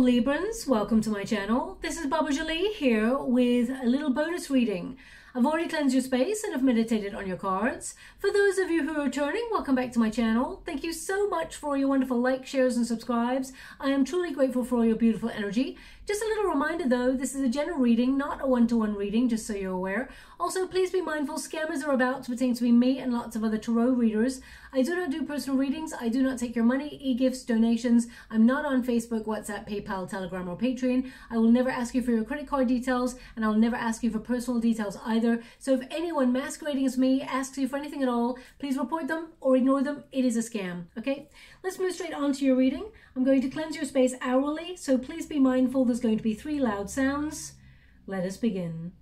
beautiful Librans, welcome to my channel. This is Baba Jolie here with a little bonus reading. I've already cleansed your space and have meditated on your cards. For those of you who are returning, welcome back to my channel. Thank you so much for all your wonderful likes, shares and subscribes. I am truly grateful for all your beautiful energy. Just a little reminder though, this is a general reading, not a one-to-one reading, just so you're aware. Also, please be mindful, scammers are about, pertains to me and lots of other tarot readers. I do not do personal readings. I do not take your money, e-gifts, donations. I'm not on Facebook, WhatsApp, PayPal, Telegram, or Patreon. I will never ask you for your credit card details, and I'll never ask you for personal details either. So if anyone masquerading as me asks you for anything at all, please report them or ignore them. It is a scam, okay? Let's move straight on to your reading. I'm going to cleanse your space hourly, so please be mindful there's going to be three loud sounds. Let us begin.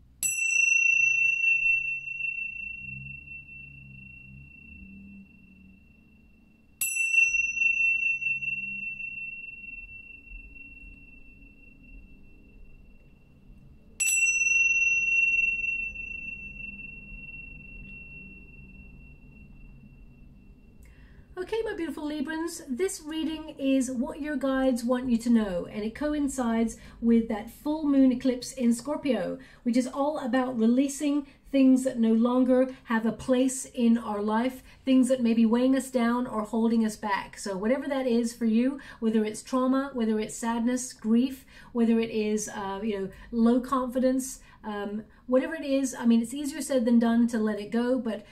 Okay, my beautiful Librans, this reading is what your guides want you to know, and it coincides with that full moon eclipse in Scorpio, which is all about releasing things that no longer have a place in our life, things that may be weighing us down or holding us back. So whatever that is for you, whether it's trauma, whether it's sadness, grief, whether it is low confidence, whatever it is, I mean, it's easier said than done to let it go, but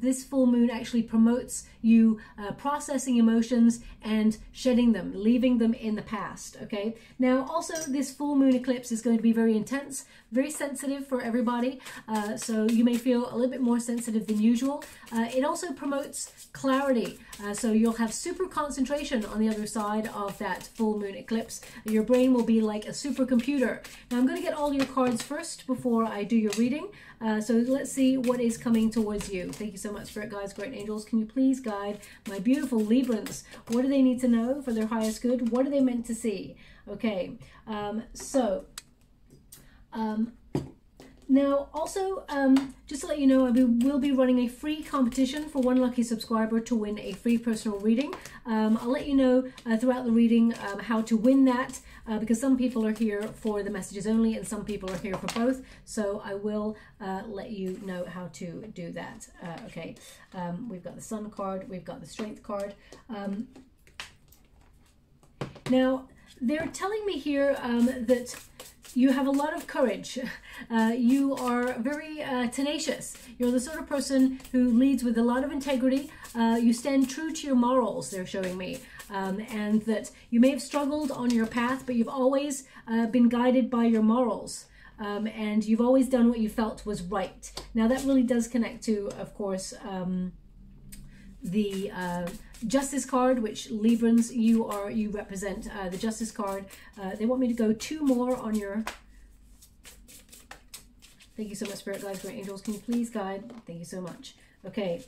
this full moon actually promotes you processing emotions and shedding them, leaving them in the past, okay? Now, also, this full moon eclipse is going to be very intense, very sensitive for everybody, so you may feel a little bit more sensitive than usual. It also promotes clarity, so you'll have super concentration on the other side of that full moon eclipse. Your brain will be like a supercomputer. Now, I'm going to get all your cards first before I do your reading, so let's see what is coming towards you. Thank you so much, Spirit Guides, Great Angels. Can you please guide my beautiful Librans? What do they need to know for their highest good? What are they meant to see? Okay, now, also, just to let you know, I will be running a free competition for one lucky subscriber to win a free personal reading. I'll let you know throughout the reading how to win that, because some people are here for the messages only and some people are here for both. So I will let you know how to do that. Okay, we've got the Sun card, we've got the Strength card. Now, they're telling me here that you have a lot of courage. You are very tenacious. You're the sort of person who leads with a lot of integrity. You stand true to your morals, they're showing me. And that you may have struggled on your path, but you've always been guided by your morals. And you've always done what you felt was right. Now that really does connect to, of course, the Justice card, which Librans, you represent the Justice card. They want me to go two more on your... Thank you so much, Spirit Guides, Great Angels. Can you please guide? Thank you so much. Okay.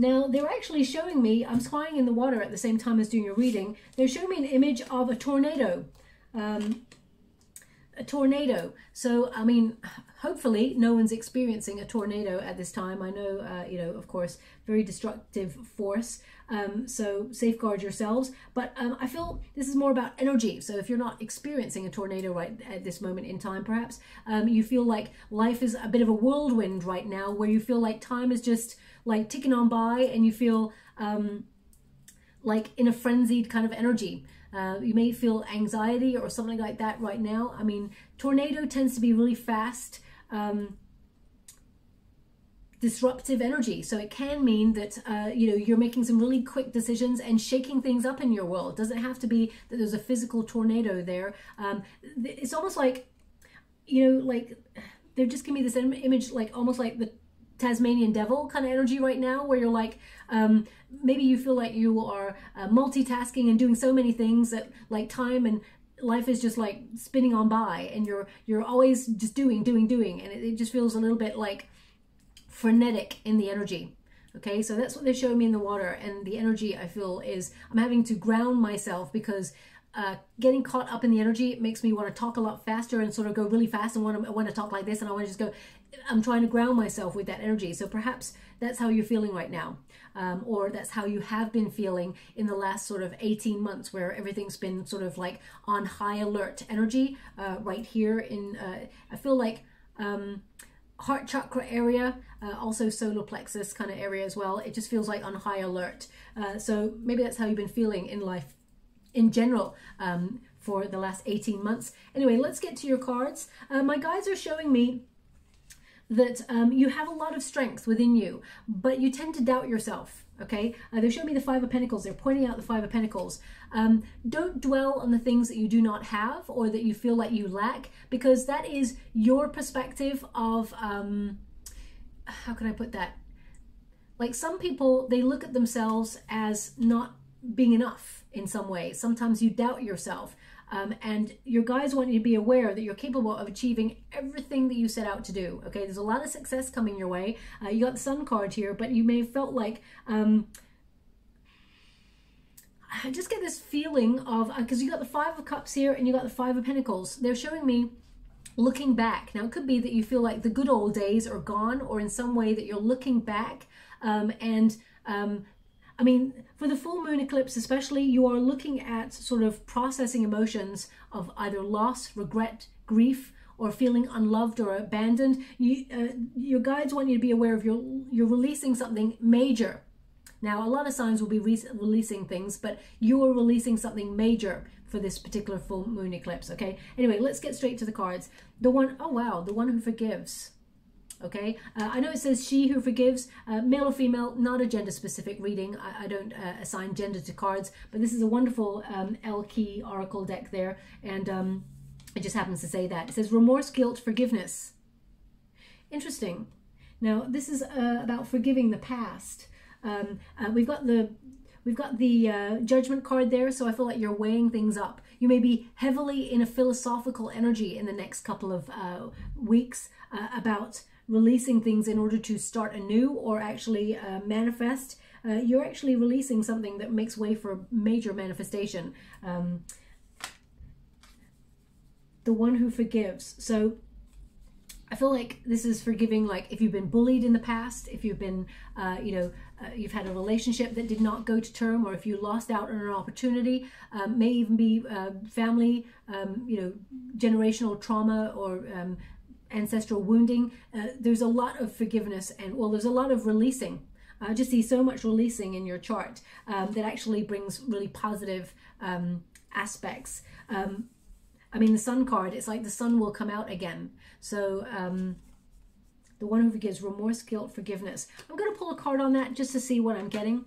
Now, they're actually showing me, I'm spying in the water at the same time as doing your reading. They're showing me an image of a tornado. A tornado. So, I mean, hopefully no one's experiencing a tornado at this time. I know, of course, very destructive force. So safeguard yourselves. But I feel this is more about energy. So if you're not experiencing a tornado right at this moment in time, perhaps you feel like life is a bit of a whirlwind right now, where you feel like time is just like ticking on by, and you feel like in a frenzied kind of energy. You may feel anxiety or something like that right now. I mean, tornado tends to be really fast, disruptive energy. So it can mean that, you're making some really quick decisions and shaking things up in your world. It doesn't have to be that there's a physical tornado there. It's almost like, like they're just giving me this image, like almost like the Tasmanian devil kind of energy right now, where you're like, maybe you feel like you are multitasking and doing so many things that like time and life is just like spinning on by, and you're always just doing, and it just feels a little bit like frenetic in the energy. Okay, so that's what they're showing me in the water, and the energy I feel is I'm having to ground myself, because getting caught up in the energy. It makes me want to talk a lot faster and sort of go really fast and want to talk like this, and I want to just go. I'm trying to ground myself with that energy. So perhaps that's how you're feeling right now, or that's how you have been feeling in the last sort of 18 months, where everything's been sort of like on high alert energy right here in, I feel like heart chakra area, also solar plexus kind of area as well. It just feels like on high alert. So maybe that's how you've been feeling in life in general for the last 18 months. Anyway, let's get to your cards. My guides are showing me that you have a lot of strength within you, but you tend to doubt yourself, okay? They're showing me the Five of Pentacles. They're pointing out the Five of Pentacles. Don't dwell on the things that you do not have or that you feel like you lack, because that is your perspective of, how can I put that? Like, some people, they look at themselves as not being enough in some way. Sometimes you doubt yourself. And your guys want you to be aware that you're capable of achieving everything that you set out to do. Okay, there's a lot of success coming your way. You got the Sun card here, but you may have felt like, I just get this feeling of, because you got the Five of Cups here and you got the Five of Pentacles. They're showing me looking back. Now, it could be that you feel like the good old days are gone, or in some way that you're looking back I mean, for the full moon eclipse especially, you are looking at sort of processing emotions of either loss, regret, grief, or feeling unloved or abandoned. Your guides want you to be aware of you're releasing something major. Now, a lot of signs will be releasing things, but you are releasing something major for this particular full moon eclipse, okay? Anyway, let's get straight to the cards. The one who forgives. Okay, I know it says she who forgives, male or female, not a gender-specific reading. I don't assign gender to cards, but this is a wonderful LK oracle deck there, and it just happens to say that. It says remorse, guilt, forgiveness. Interesting. Now, this is about forgiving the past. We've got the judgment card there, so I feel like you're weighing things up. You may be heavily in a philosophical energy in the next couple of weeks about releasing things in order to start anew or actually manifest. You're actually releasing something that makes way for major manifestation. The one who forgives. So I feel like this is forgiving, like if you've been bullied in the past, if you've been, you've had a relationship that did not go to term, or if you lost out on an opportunity, may even be family, generational trauma or ancestral wounding. There's a lot of forgiveness and, well, there's a lot of releasing. I just see so much releasing in your chart that actually brings really positive aspects. I mean, the Sun card, it's like the sun will come out again. So the one who forgives, remorse, guilt, forgiveness. I'm going to pull a card on that just to see what I'm getting.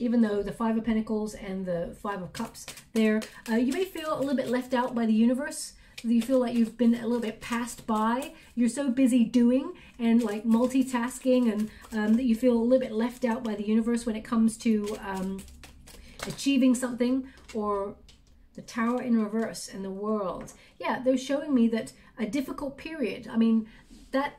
Even though the Five of Pentacles and the Five of Cups there, you may feel a little bit left out by the universe. You feel like you've been a little bit passed by. You're so busy doing and like multitasking, and that you feel a little bit left out by the universe when it comes to achieving something. Or the Tower in reverse and the World. Yeah, they're showing me that a difficult period. I mean, that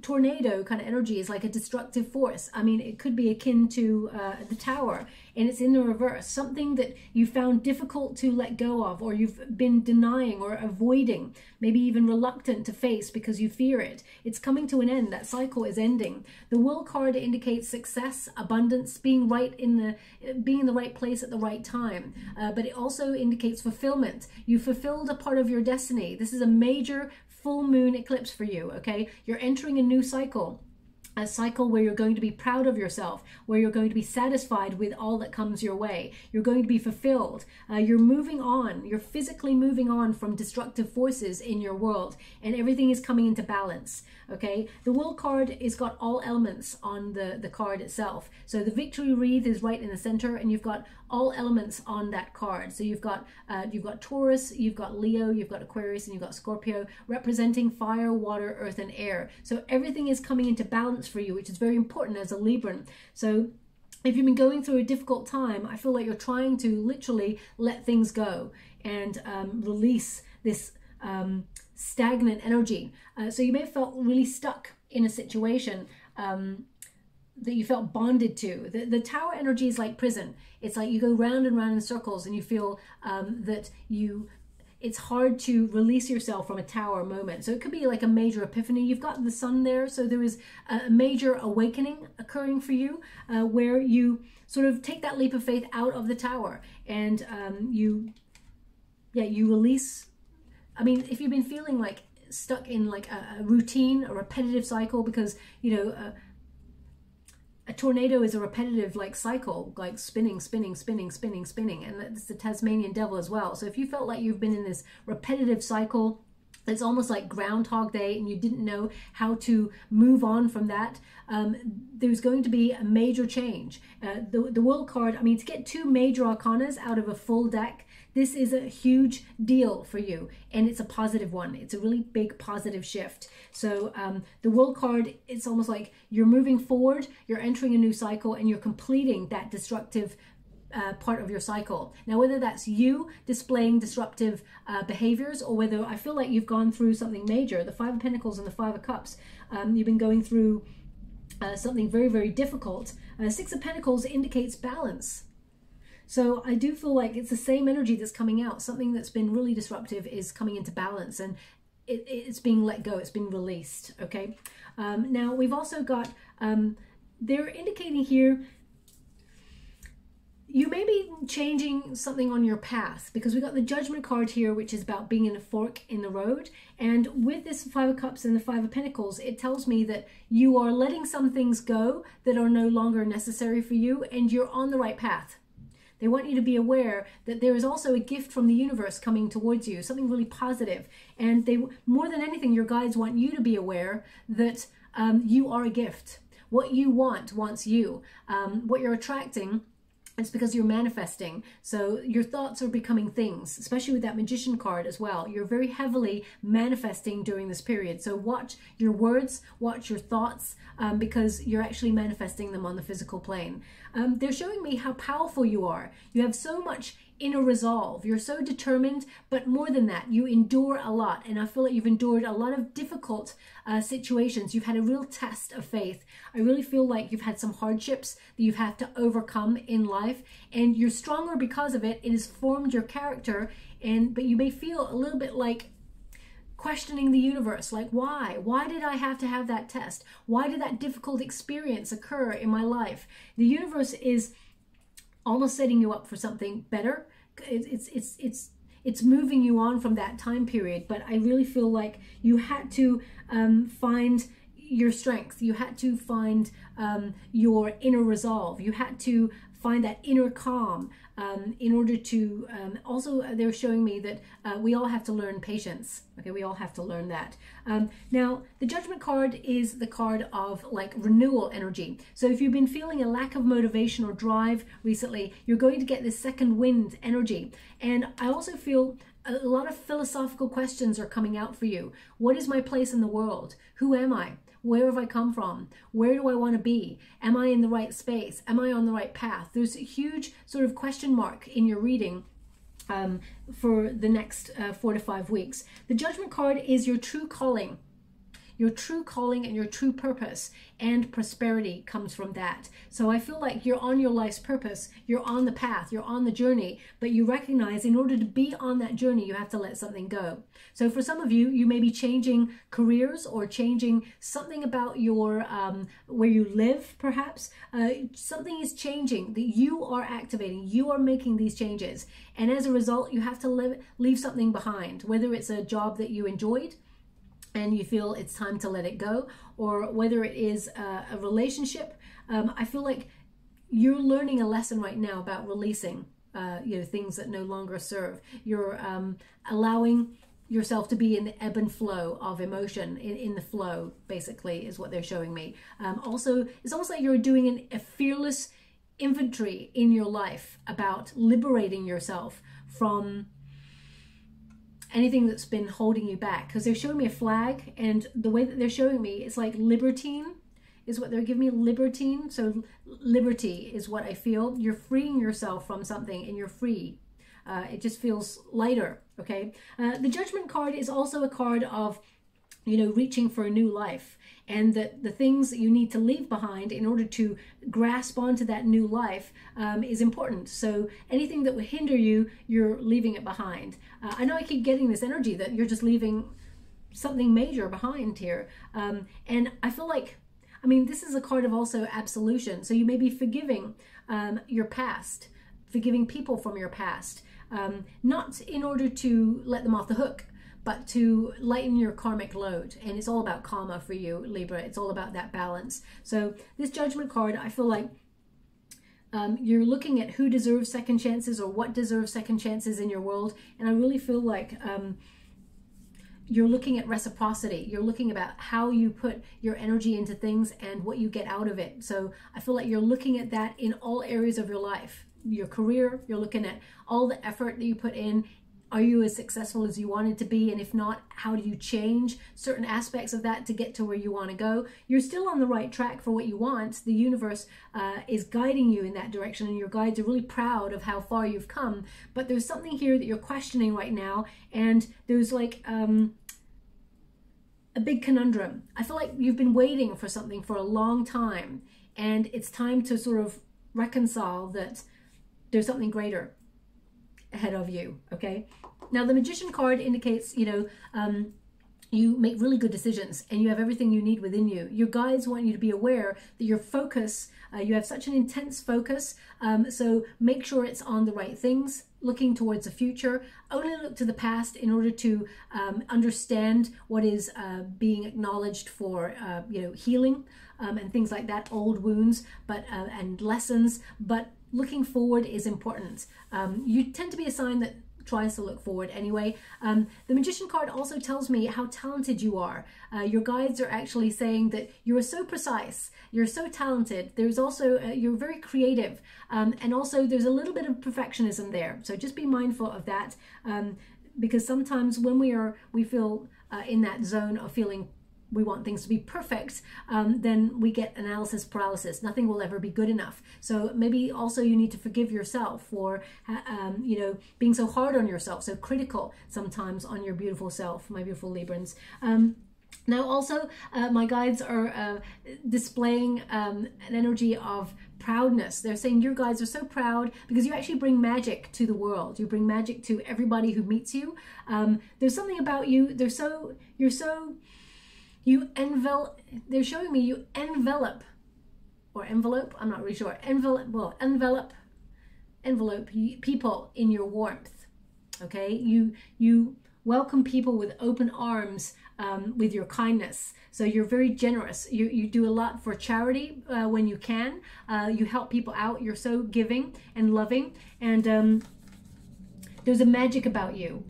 tornado kind of energy is like a destructive force. I mean, it could be akin to the Tower, and it's in the reverse. Something that you found difficult to let go of, or you've been denying or avoiding, maybe even reluctant to face because you fear it. It's coming to an end. That cycle is ending. The World card indicates success, abundance, being in the right place at the right time. But it also indicates fulfillment. You fulfilled a part of your destiny. This is a major full moon eclipse for you, okay? You're entering a new cycle, a cycle where you're going to be proud of yourself, where you're going to be satisfied with all that comes your way. You're going to be fulfilled. You're moving on. You're physically moving on from destructive forces in your world, and everything is coming into balance, okay? The World card has got all elements on the card itself. So the victory wreath is right in the center, and you've got all elements on that card. So you've got Taurus, you've got Leo, you've got Aquarius, and you've got Scorpio, representing fire, water, earth, and air. So everything is coming into balance for you, which is very important as a Libran. So if you've been going through a difficult time, I feel like you're trying to literally let things go and release this stagnant energy. So you may have felt really stuck in a situation that you felt bonded to. The tower energy is like prison. It's like you go round and round in circles and you feel that it's hard to release yourself from a tower moment. So it could be like a major epiphany. You've got the sun there, so there is a major awakening occurring for you where you sort of take that leap of faith out of the tower and you release. I mean, if you've been feeling like stuck in like a routine, a repetitive cycle, because, you know, a tornado is a repetitive like cycle, like spinning, spinning, spinning, spinning, spinning. And that's the Tasmanian devil as well. So if you felt like you've been in this repetitive cycle, it's almost like Groundhog Day and you didn't know how to move on from that, there's going to be a major change. The World card, I mean, to get two major arcanas out of a full deck, this is a huge deal for you, and it's a positive one. It's a really big positive shift. So the World card, it's almost like you're moving forward, you're entering a new cycle, and you're completing that destructive part of your cycle. Now, whether that's you displaying disruptive behaviors, or whether I feel like you've gone through something major, the Five of Pentacles and the Five of Cups, you've been going through something very, very difficult. Six of Pentacles indicates balance. So I do feel like it's the same energy that's coming out. Something that's been really disruptive is coming into balance, and it's being let go. It's been released. Okay. Now we've also got, they're indicating here, you may be changing something on your path, because we got the Judgment card here, which is about being in a fork in the road. And with this Five of Cups and the Five of Pentacles, it tells me that you are letting some things go that are no longer necessary for you, and you're on the right path. They want you to be aware that there is also a gift from the universe coming towards you, something really positive. And they, more than anything, your guides want you to be aware that you are a gift. What you want wants you. What you're attracting, it's because you're manifesting. So your thoughts are becoming things, especially with that Magician card as well. You're very heavily manifesting during this period. So watch your words, watch your thoughts, because you're actually manifesting them on the physical plane. They're showing me how powerful you are. You have so much inner resolve. You're so determined, but more than that, you endure a lot. And I feel like you've endured a lot of difficult situations. You've had a real test of faith. I really feel like you've had some hardships that you've had to overcome in life, and you're stronger because of it. It has formed your character, but you may feel a little bit like questioning the universe, like why did I have to have that test? Why did that difficult experience occur in my life? The universe is almost setting you up for something better. It's moving you on from that time period, but I really feel like you had to find your strength. You had to find your inner resolve. You had to find that inner calm in order to, also they're showing me that we all have to learn patience. Okay, we all have to learn that. Now, the Judgment card is the card of like renewal energy. So if you've been feeling a lack of motivation or drive recently, you're going to get this second wind energy. And I also feel a lot of philosophical questions are coming out for you. What is my place in the world? Who am I? Where have I come from? Where do I want to be? Am I in the right space? Am I on the right path? There's a huge sort of question mark in your reading for the next 4 to 5 weeks. The Judgment card is your true calling. Your true calling and your true purpose, and prosperity comes from that. So I feel like you're on your life's purpose. You're on the path, you're on the journey, but you recognize in order to be on that journey, you have to let something go. So for some of you, you may be changing careers or changing something about your, where you live perhaps. Something is changing that you are activating. You are making these changes. And as a result, you have to leave something behind, whether it's a job that you enjoyed and you feel it's time to let it go, or whether it is a relationship. I feel like you're learning a lesson right now about releasing you know, things that no longer serve. You're allowing yourself to be in the ebb and flow of emotion, in the flow, basically, is what they're showing me. Also, it's almost like you're doing a fearless inventory in your life about liberating yourself from anything that's been holding you back, because they're showing me a flag, and the way that they're showing me, it's like libertine is what they're giving me. Libertine. So liberty is what I feel. You're freeing yourself from something and you're free. It just feels lighter. Okay. The Judgment card is also a card of you know, reaching for a new life, and that the things that you need to leave behind in order to grasp onto that new life is important. So anything that would hinder you, you're leaving it behind. I know I keep getting this energy that you're just leaving something major behind here. And I feel like, I mean, this is a card of also absolution. So you may be forgiving your past, forgiving people from your past, not in order to let them off the hook, but to lighten your karmic load. And it's all about karma for you, Libra. It's all about that balance. So this judgment card, I feel like you're looking at who deserves second chances or what deserves second chances in your world. And I really feel like you're looking at reciprocity. You're looking about how you put your energy into things and what you get out of it. So I feel like you're looking at that in all areas of your life. Your career, you're looking at all the effort that you put in. Are you as successful as you wanted to be? And if not, how do you change certain aspects of that to get to where you want to go? You're still on the right track for what you want. The universe is guiding you in that direction, and your guides are really proud of how far you've come. But there's something here that you're questioning right now, and there's like a big conundrum. I feel like you've been waiting for something for a long time, and it's time to sort of reconcile that there's something greater ahead of you. Okay, now the Magician card indicates, you know, you make really good decisions and you have everything you need within you. Your guides want you to be aware that your focus, you have such an intense focus, so make sure it's on the right things, looking towards the future. Only look to the past in order to understand what is being acknowledged for, you know, healing and things like that, old wounds, but and lessons. But looking forward is important. You tend to be a sign that tries to look forward anyway. The Magician card also tells me how talented you are. Your guides are actually saying that you are so precise, you're so talented. There's also, you're very creative, and also there's a little bit of perfectionism there. So just be mindful of that, because sometimes when we feel in that zone of feeling we want things to be perfect, then we get analysis paralysis. Nothing will ever be good enough. So maybe also you need to forgive yourself for, you know, being so hard on yourself, so critical sometimes on your beautiful self, my beautiful Librans. Now also, my guides are displaying an energy of proudness. They're saying your guides are so proud because you actually bring magic to the world. You bring magic to everybody who meets you. There's something about you. You envelop, they're showing me you envelop, or envelope, I'm not really sure, envelope people in your warmth, okay? You welcome people with open arms, with your kindness. So you're very generous. You do a lot for charity when you can. You help people out. You're so giving and loving, and there's a magic about you.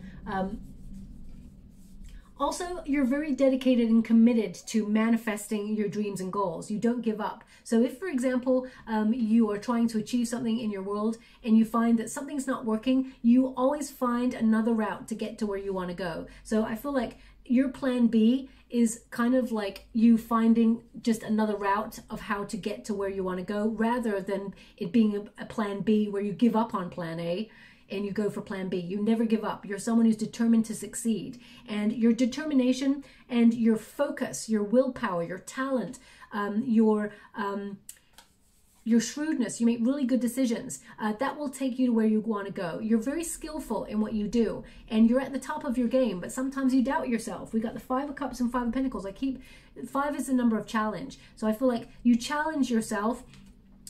Also, you're very dedicated and committed to manifesting your dreams and goals. You don't give up. So if, for example, you are trying to achieve something in your world and you find that something's not working, you always find another route to get to where you want to go. So I feel like your plan B is kind of like you finding just another route of how to get to where you want to go, rather than it being a plan B where you give up on plan A and you go for plan B. You never give up. You're someone who's determined to succeed. And your determination and your focus, your willpower, your talent, your shrewdness, you make really good decisions. That will take you to where you want to go. You're very skillful in what you do, and you're at the top of your game, but sometimes you doubt yourself. We got the Five of Cups and Five of Pentacles. Five is the number of challenge. So I feel like you challenge yourself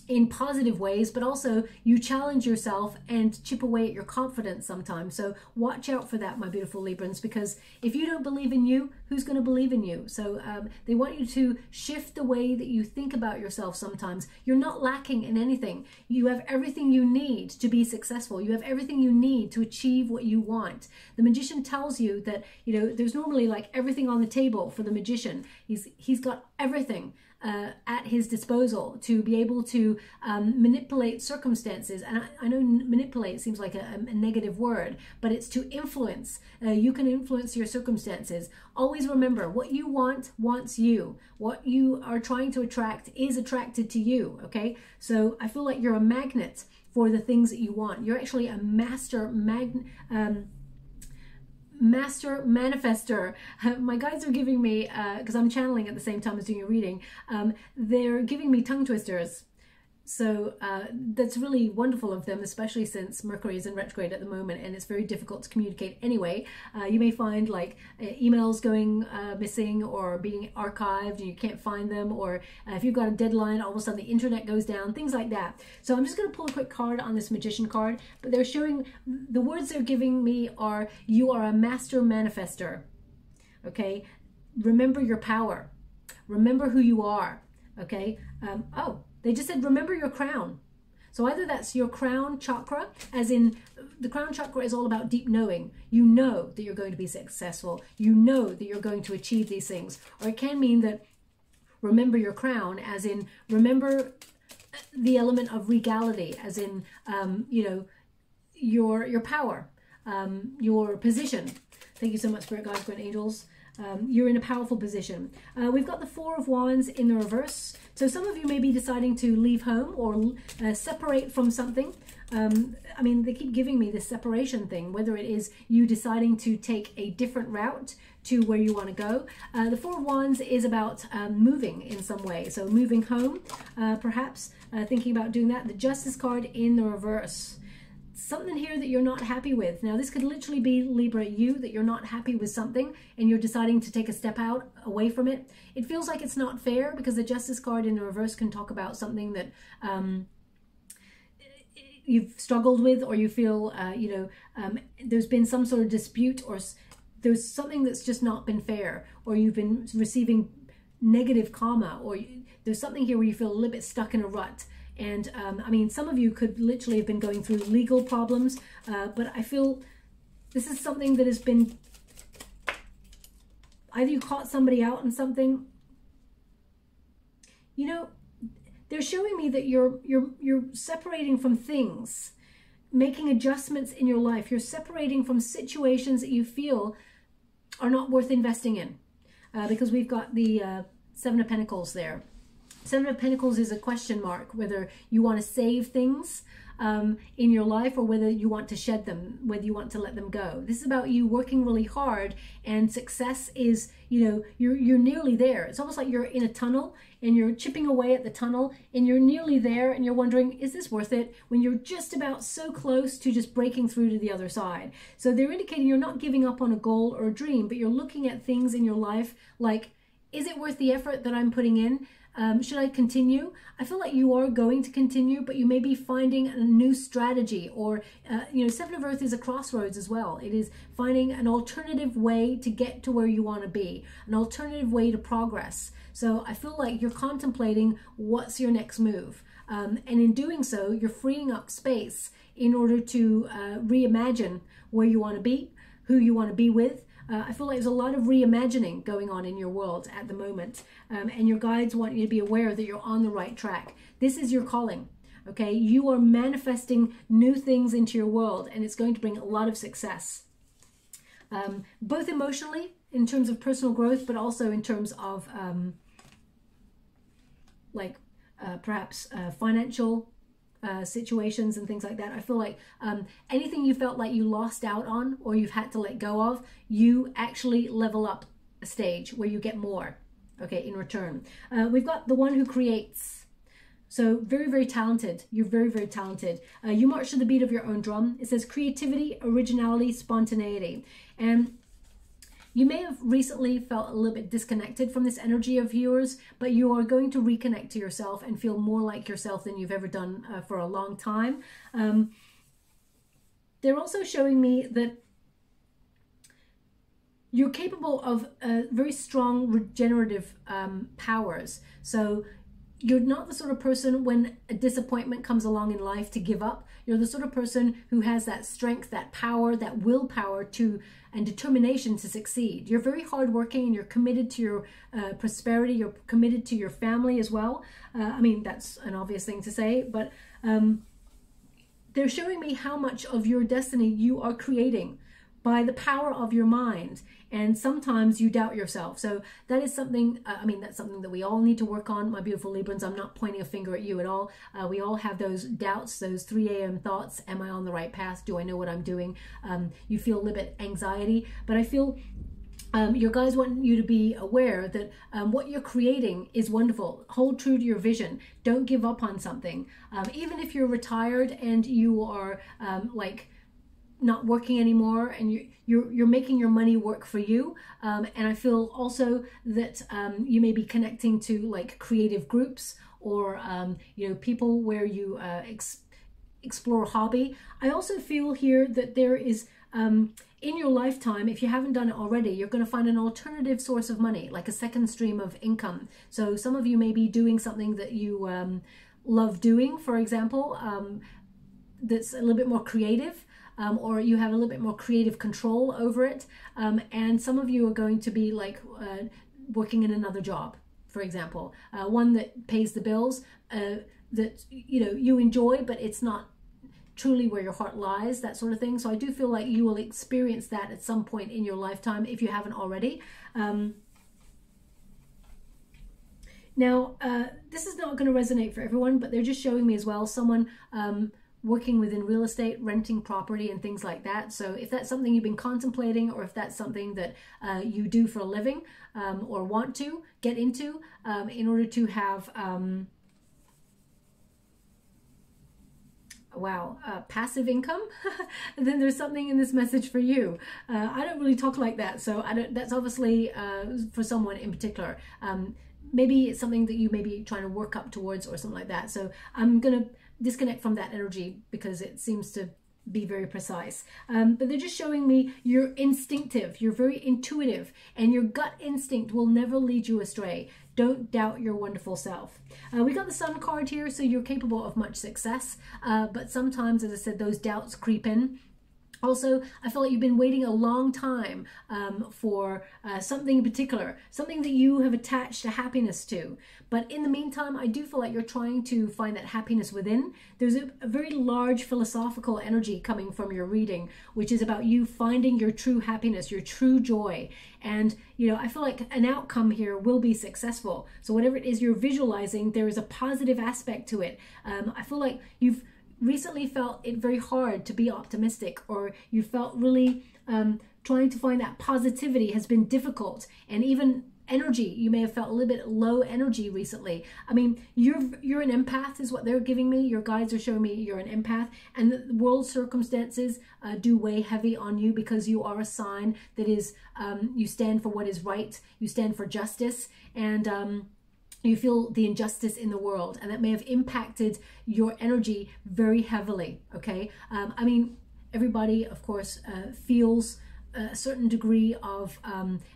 in positive ways, but also you challenge yourself and chip away at your confidence sometimes. So watch out for that, my beautiful Librans, because if you don't believe in you, who's going to believe in you? So they want you to shift the way that you think about yourself sometimes. You're not lacking in anything. You have everything you need to be successful. You have everything you need to achieve what you want. The Magician tells you that, you know, there's normally like everything on the table for the Magician. He's got everything at his disposal to be able to manipulate circumstances. And I know manipulate seems like a negative word, but it's to influence. You can influence your circumstances. Always remember, what you want wants you. What you are trying to attract is attracted to you, okay? So I feel like you're a magnet for the things that you want. You're actually a master master manifester. My guides are giving me, because I'm channeling at the same time as doing a reading, they're giving me tongue twisters. So that's really wonderful of them, especially since Mercury is in retrograde at the moment and it's very difficult to communicate anyway. You may find like emails going missing or being archived and you can't find them, or if you've got a deadline, all of a sudden the internet goes down, things like that. So I'm just going to pull a quick card on this magician card, but they're showing, the words they're giving me are, you are a master manifester. Okay, remember your power, remember who you are. Okay, oh, they just said, remember your crown. So either that's your crown chakra, as in the crown chakra is all about deep knowing. You know that you're going to be successful. You know that you're going to achieve these things. Or it can mean that remember your crown, as in remember the element of regality, as in, you know, your power, your position. Thank you so much, Spirit Guides, Guardian Angels. You're in a powerful position. We've got the Four of Wands in the reverse. So some of you may be deciding to leave home or separate from something. I mean, they keep giving me this separation thing, whether it is you deciding to take a different route to where you want to go. The Four of Wands is about moving in some way. So moving home, perhaps thinking about doing that. The Justice card in the reverse. Something here that you're not happy with. Now, this could literally be, Libra, you, that you're not happy with something and you're deciding to take a step out away from it. It feels like it's not fair, because the Justice card in the reverse can talk about something that you've struggled with, or you feel, you know, there's been some sort of dispute, or there's something that's just not been fair, or you've been receiving negative karma, or there's something here where you feel a little bit stuck in a rut. And I mean, some of you could literally have been going through legal problems, but I feel this is something that has been, either you caught somebody out on something. You know, they're showing me that you're separating from things, making adjustments in your life. You're separating from situations that you feel are not worth investing in, because we've got the Seven of Pentacles there. Seven of Pentacles is a question mark, whether you want to save things in your life, or whether you want to shed them, whether you want to let them go. This is about you working really hard, and success is, you know, you're nearly there. It's almost like you're in a tunnel and you're chipping away at the tunnel and you're nearly there, and you're wondering, is this worth it, when you're just about so close to just breaking through to the other side. So they're indicating you're not giving up on a goal or a dream, but you're looking at things in your life like, is it worth the effort that I'm putting in? Should I continue? I feel like you are going to continue, but you may be finding a new strategy, or, you know, Seven of Earth is a crossroads as well. It is finding an alternative way to get to where you want to be, an alternative way to progress. So I feel like you're contemplating what's your next move. And in doing so, you're freeing up space in order to reimagine where you want to be, who you want to be with. I feel like there's a lot of reimagining going on in your world at the moment, and your guides want you to be aware that you're on the right track. This is your calling, okay? You are manifesting new things into your world, and it's going to bring a lot of success, both emotionally in terms of personal growth, but also in terms of like perhaps financial situations and things like that. I feel like anything you felt like you lost out on, or you've had to let go of, you actually level up a stage where you get more, okay, in return. We've got the one who creates. So very, very talented. You're very, very talented. You march to the beat of your own drum. It says creativity, originality, spontaneity. And you may have recently felt a little bit disconnected from this energy of yours, but you are going to reconnect to yourself and feel more like yourself than you've ever done for a long time. They're also showing me that you're capable of very strong regenerative powers. So you're not the sort of person, when a disappointment comes along in life, to give up. You're the sort of person who has that strength, that power, that willpower to, and determination to succeed. You're very hardworking, and you're committed to your prosperity. You're committed to your family as well. I mean, that's an obvious thing to say, but they're showing me how much of your destiny you are creating by the power of your mind. And sometimes you doubt yourself. So that is something, that's something that we all need to work on, my beautiful Librans. I'm not pointing a finger at you at all. We all have those doubts, those 3 a.m. thoughts. Am I on the right path? Do I know what I'm doing? You feel a little bit anxiety, but I feel your guides want you to be aware that what you're creating is wonderful. Hold true to your vision. Don't give up on something. Even if you're retired and you are not working anymore, and you're making your money work for you, and I feel also that you may be connecting to creative groups or people where you explore hobby. I also feel here that there is in your lifetime, if you haven't done it already, you're going to find an alternative source of money, like a second stream of income. So some of you may be doing something that you love doing, for example, that's a little bit more creative. Or you have a little bit more creative control over it, and some of you are going to be working in another job, for example, one that pays the bills, that you enjoy, but it's not truly where your heart lies, that sort of thing. So I do feel like you will experience that at some point in your lifetime if you haven't already. Now, this is not going to resonate for everyone, but they're just showing me as well someone working within real estate, renting property and things like that. So if that's something you've been contemplating, or if that's something that you do for a living, or want to get into in order to have passive income, then there's something in this message for you. I don't really talk like that, so I don't, that's obviously for someone in particular. Maybe it's something that you may be trying to work up towards or something like that. So I'm going to disconnect from that energy because it seems to be very precise. But they're just showing me you're instinctive, you're very intuitive, and your gut instinct will never lead you astray. Don't doubt your wonderful self. We got the Sun card here, so you're capable of much success. But sometimes, as I said, those doubts creep in. Also, I feel like you've been waiting a long time for something in particular, something that you have attached a happiness to. But in the meantime, I do feel like you're trying to find that happiness within. There's a very large philosophical energy coming from your reading, which is about you finding your true happiness, your true joy. And, I feel like an outcome here will be successful. So whatever it is you're visualizing, there is a positive aspect to it. I feel like you've recently felt it very hard to be optimistic, or you felt really trying to find that positivity has been difficult, and even energy, you may have felt a little bit low energy recently. I mean, you're an empath is what they're giving me. Your guides are showing me you're an empath, and the world circumstances do weigh heavy on you because you are a sign that is, you stand for what is right, you stand for justice, and you feel the injustice in the world, and that may have impacted your energy very heavily, okay? Everybody, of course, feels a certain degree of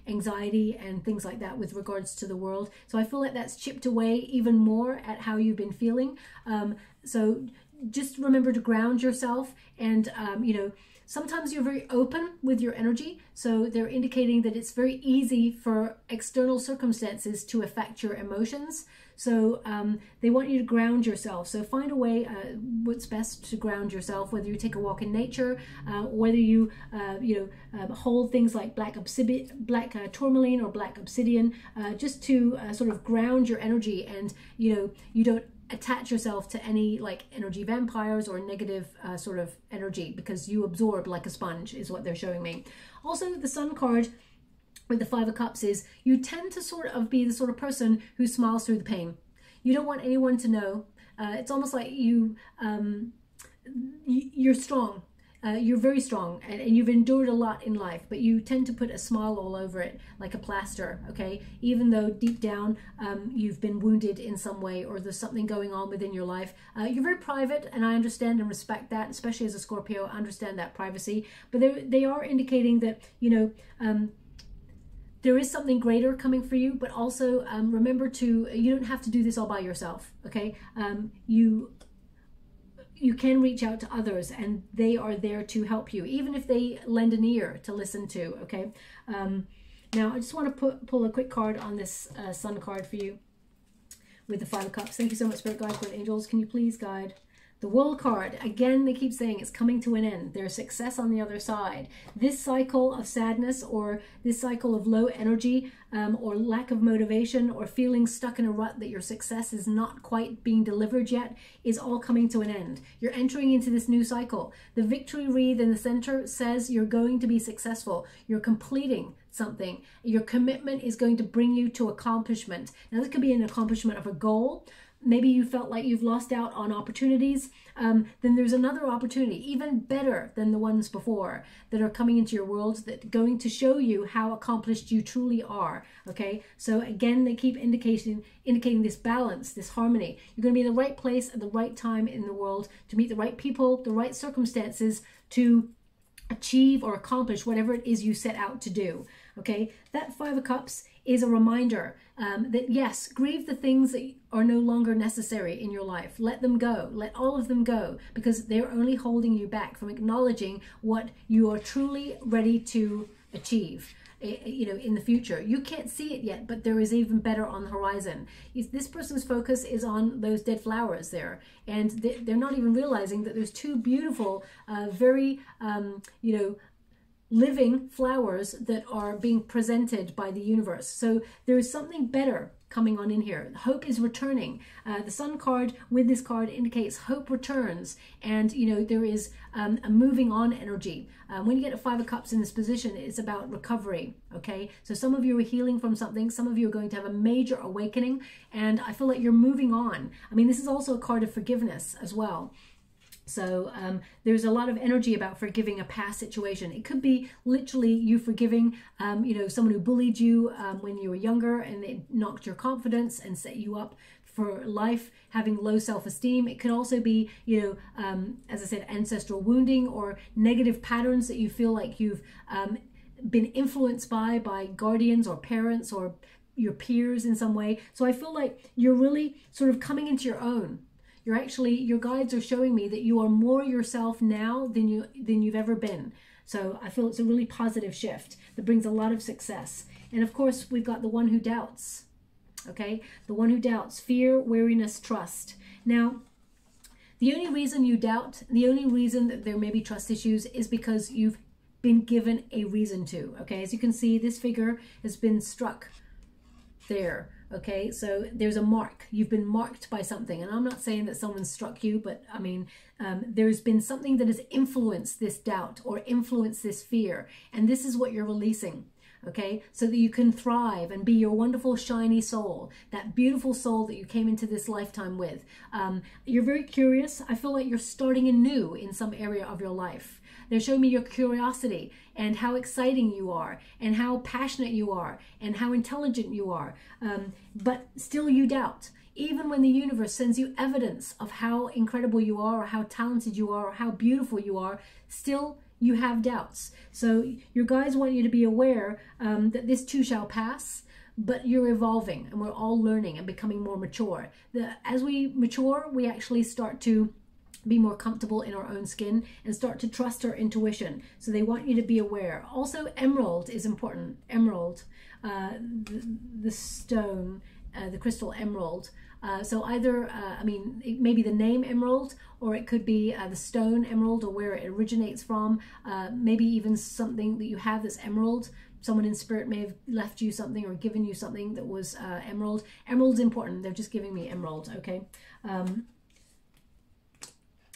anxiety and things like that with regards to the world. So I feel like that's chipped away even more at how you've been feeling. So just remember to ground yourself, and, sometimes you're very open with your energy, so they're indicating that it's very easy for external circumstances to affect your emotions. So they want you to ground yourself. So find a way what's best to ground yourself, whether you take a walk in nature, whether you hold things like black tourmaline or black obsidian, just to sort of ground your energy, and you don't attach yourself to any energy vampires or negative sort of energy, because you absorb like a sponge is what they're showing me. Also, the Sun card with the 5 of Cups is you tend to sort of be the sort of person who smiles through the pain. You don't want anyone to know. It's almost like you're strong. You're very strong, and you've endured a lot in life, but you tend to put a smile all over it like a plaster, okay? Even though deep down you've been wounded in some way, or there's something going on within your life. You're very private, and I understand and respect that, especially as a Scorpio, I understand that privacy. But they are indicating that, there is something greater coming for you, but also remember to, you don't have to do this all by yourself, okay? You can reach out to others, and they are there to help you, even if they lend an ear to listen to, okay? Now, I just want to pull a quick card on this Sun card for you with the 5 of Cups. Thank you so much, Spirit Guides, Spirit Angels. Can you please guide The World card, again, they keep saying it's coming to an end. There's success on the other side. This cycle of sadness, or this cycle of low energy or lack of motivation, or feeling stuck in a rut that your success is not quite being delivered yet, is all coming to an end. You're entering into this new cycle. The victory wreath in the center says you're going to be successful. You're completing something. Your commitment is going to bring you to accomplishment. Now, this could be an accomplishment of a goal. Maybe you felt like you've lost out on opportunities, then there's another opportunity, even better than the ones before, that are coming into your world, that going to show you how accomplished you truly are, okay? So again, they keep indicating this balance, this harmony. You're going to be in the right place at the right time in the world to meet the right people, the right circumstances to achieve or accomplish whatever it is you set out to do, okay? That Five of Cups is a reminder that, yes, grieve the things that are no longer necessary in your life. Let them go. Let all of them go, because they're only holding you back from acknowledging what you are truly ready to achieve, you know, in the future. You can't see it yet, but there is even better on the horizon. This person's focus is on those dead flowers there, and they're not even realizing that there's two beautiful, very, you know, living flowers that are being presented by the universe. So there is something better coming on in here. Hope is returning. The Sun card with this card indicates hope returns, and you know, there is a moving on energy. When you get a Five of Cups in this position, it's about recovery, okay? So some of you are healing from something, some of you are going to have a major awakening, and I feel like you're moving on. I mean, this is also a card of forgiveness as well. So there's a lot of energy about forgiving a past situation. It could be literally you forgiving, you know, someone who bullied you when you were younger, and it knocked your confidence and set you up for life, having low self-esteem. It could also be, you know, as I said, ancestral wounding or negative patterns that you feel like you've been influenced by guardians or parents or your peers in some way. So I feel like you're really sort of coming into your own. You're actually, your guides are showing me that you are more yourself now than you've ever been. So I feel it's a really positive shift that brings a lot of success. And of course, we've got the one who doubts, okay? The one who doubts, fear, weariness, trust. Now, the only reason you doubt, the only reason that there may be trust issues is because you've been given a reason to, okay? As you can see, this figure has been struck there. Okay, so there's a mark. You've been marked by something. And I'm not saying that someone struck you, but I mean, there's been something that has influenced this doubt or influenced this fear. And this is what you're releasing, okay? So that you can thrive and be your wonderful, shiny soul, that beautiful soul that you came into this lifetime with. You're very curious. I feel like you're starting anew in some area of your life. They're showing me your curiosity and how exciting you are and how passionate you are and how intelligent you are. But still you doubt. Even when the universe sends you evidence of how incredible you are or how talented you are or how beautiful you are, still you have doubts. So your guides want you to be aware that this too shall pass. But you're evolving, and we're all learning and becoming more mature. As we mature, we actually start to be more comfortable in our own skin and start to trust our intuition. So they want you to be aware. Also, emerald is important. Emerald, the stone, the crystal emerald. So either, I mean, it may be the name emerald, or it could be the stone emerald, or where it originates from. Maybe even something that you have that's emerald. Someone in spirit may have left you something or given you something that was emerald. Emerald's important. They're just giving me emerald, okay?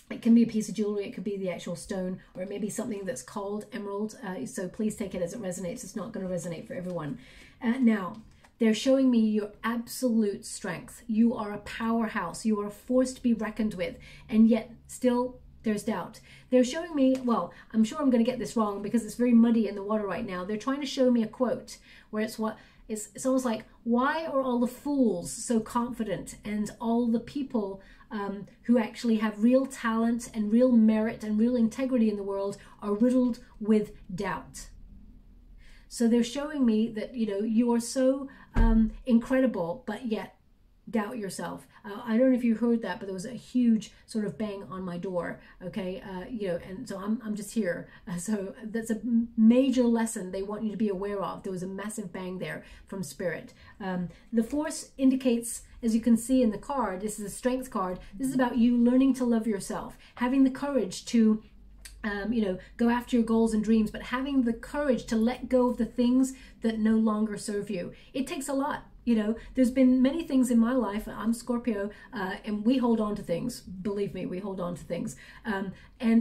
It can be a piece of jewelry, it could be the actual stone, or it may be something that's called emerald. So please take it as it resonates. It's not going to resonate for everyone. Now, they're showing me your absolute strength. You are a powerhouse. You are a force to be reckoned with. And yet, still, there's doubt. They're showing me, well, I'm sure I'm going to get this wrong because it's very muddy in the water right now. They're trying to show me a quote where it's what... It's almost like, why are all the fools so confident, and all the people who actually have real talent and real merit and real integrity in the world are riddled with doubt? So they're showing me that, you know, you are so incredible, but yet doubt yourself. I don't know if you heard that, but there was a huge sort of bang on my door. Okay, you know, and so I'm just here. So that's a major lesson they want you to be aware of. There was a massive bang there from Spirit. The Force indicates, as you can see in the card, this is a strength card. This is about you learning to love yourself, having the courage to you know, go after your goals and dreams, but having the courage to let go of the things that no longer serve you. It takes a lot. You know, there's been many things in my life. I'm Scorpio, and we hold on to things. Believe me, we hold on to things. And,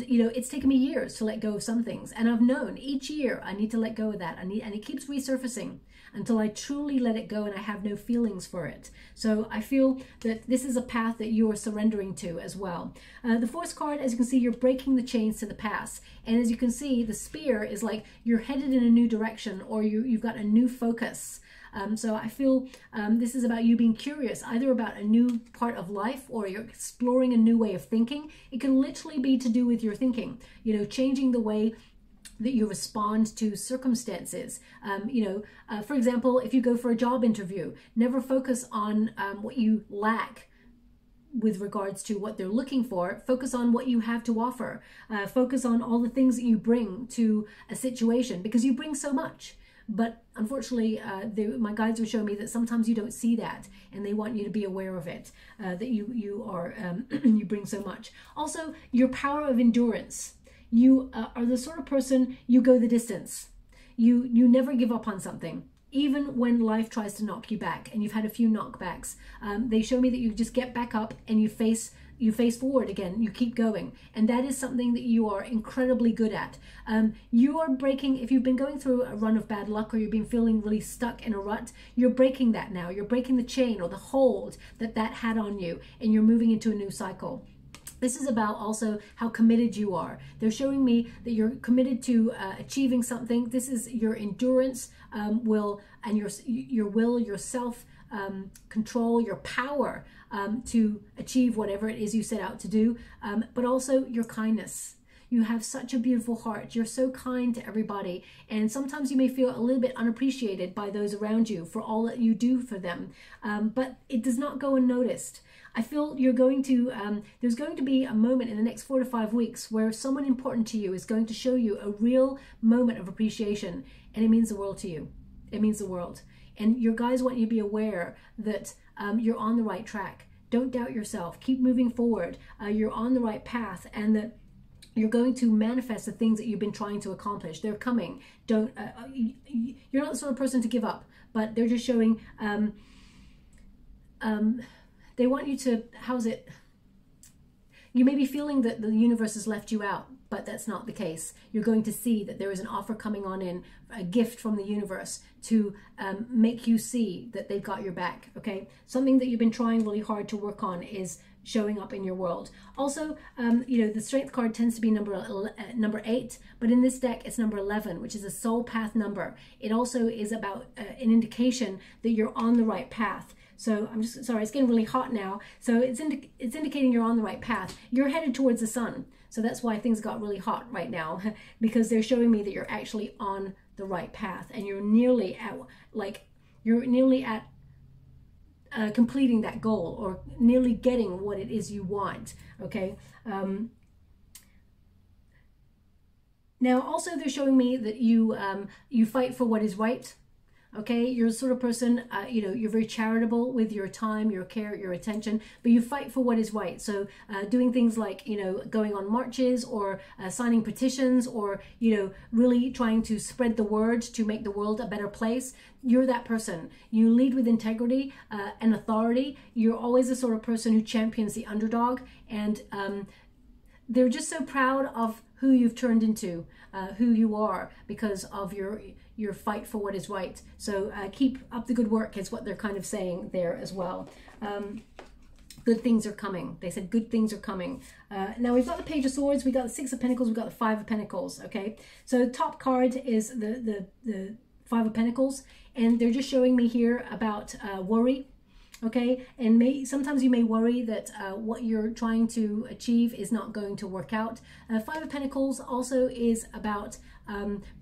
you know, it's taken me years to let go of some things. And I've known each year I need to let go of that. And it keeps resurfacing until I truly let it go and I have no feelings for it. So I feel that this is a path that you are surrendering to as well. The Force card, as you can see, you're breaking the chains to the past. And as you can see, the Spear is like you're headed in a new direction, or you've got a new focus. So I feel this is about you being curious, either about a new part of life, or you're exploring a new way of thinking. It can literally be to do with your thinking, you know, changing the way that you respond to circumstances. You know, for example, if you go for a job interview, never focus on what you lack with regards to what they're looking for. Focus on what you have to offer. Focus on all the things that you bring to a situation, because you bring so much. But unfortunately, my guides would show me that sometimes you don't see that, and they want you to be aware of it, that you are you bring so much. Also, your power of endurance. You are the sort of person, you go the distance. You never give up on something, even when life tries to knock you back, and you've had a few knockbacks. They show me that you just get back up and you face forward again, you keep going. And that is something that you are incredibly good at. You are breaking, if you've been going through a run of bad luck, or you've been feeling really stuck in a rut, you're breaking that now. You're breaking the chain or the hold that had on you, and you're moving into a new cycle. This is about also how committed you are. They're showing me that you're committed to achieving something. This is your endurance, will, and your will, yourself, control, your power to achieve whatever it is you set out to do, but also your kindness. You have such a beautiful heart. You're so kind to everybody. And sometimes you may feel a little bit unappreciated by those around you for all that you do for them. But it does not go unnoticed. I feel you're going to, there's going to be a moment in the next 4 to 5 weeks where someone important to you is going to show you a real moment of appreciation. And it means the world to you. It means the world. And your guys want you to be aware that you're on the right track. Don't doubt yourself. Keep moving forward. You're on the right path, and that you're going to manifest the things that you've been trying to accomplish. They're coming. Don't. You're not the sort of person to give up, but they're just showing. They want you to. How's it? You may be feeling that the universe has left you out, but that's not the case. You're going to see that there is an offer coming on in, a gift from the universe to make you see that they've got your back, okay? Something that you've been trying really hard to work on is showing up in your world. Also, you know, the Strength card tends to be number 8, but in this deck it's number 11, which is a soul path number. It also is about an indication that you're on the right path. So I'm just, sorry, it's getting really hot now. So it's indicating you're on the right path. You're headed towards the sun. So that's why things got really hot right now, because they're showing me that you're actually on the right path, and you're nearly at, like, you're nearly at completing that goal, or nearly getting what it is you want, okay? Now also they're showing me that you fight for what is right. Okay, you're the sort of person, you know, you're very charitable with your time, your care, your attention, but you fight for what is right. So doing things like, you know, going on marches, or signing petitions, or, you know, really trying to spread the word to make the world a better place. You're that person. You lead with integrity and authority. You're always the sort of person who champions the underdog, and they're just so proud of who you've turned into, who you are, because of your fight for what is right. So keep up the good work is what they're kind of saying there as well. Good things are coming. They said good things are coming. Now we've got the Page of Swords, we've got the Six of Pentacles, we've got the Five of Pentacles, okay? So the top card is the Five of Pentacles, and they're just showing me here about worry. Okay, and sometimes you may worry that what you're trying to achieve is not going to work out. Five of Pentacles also is about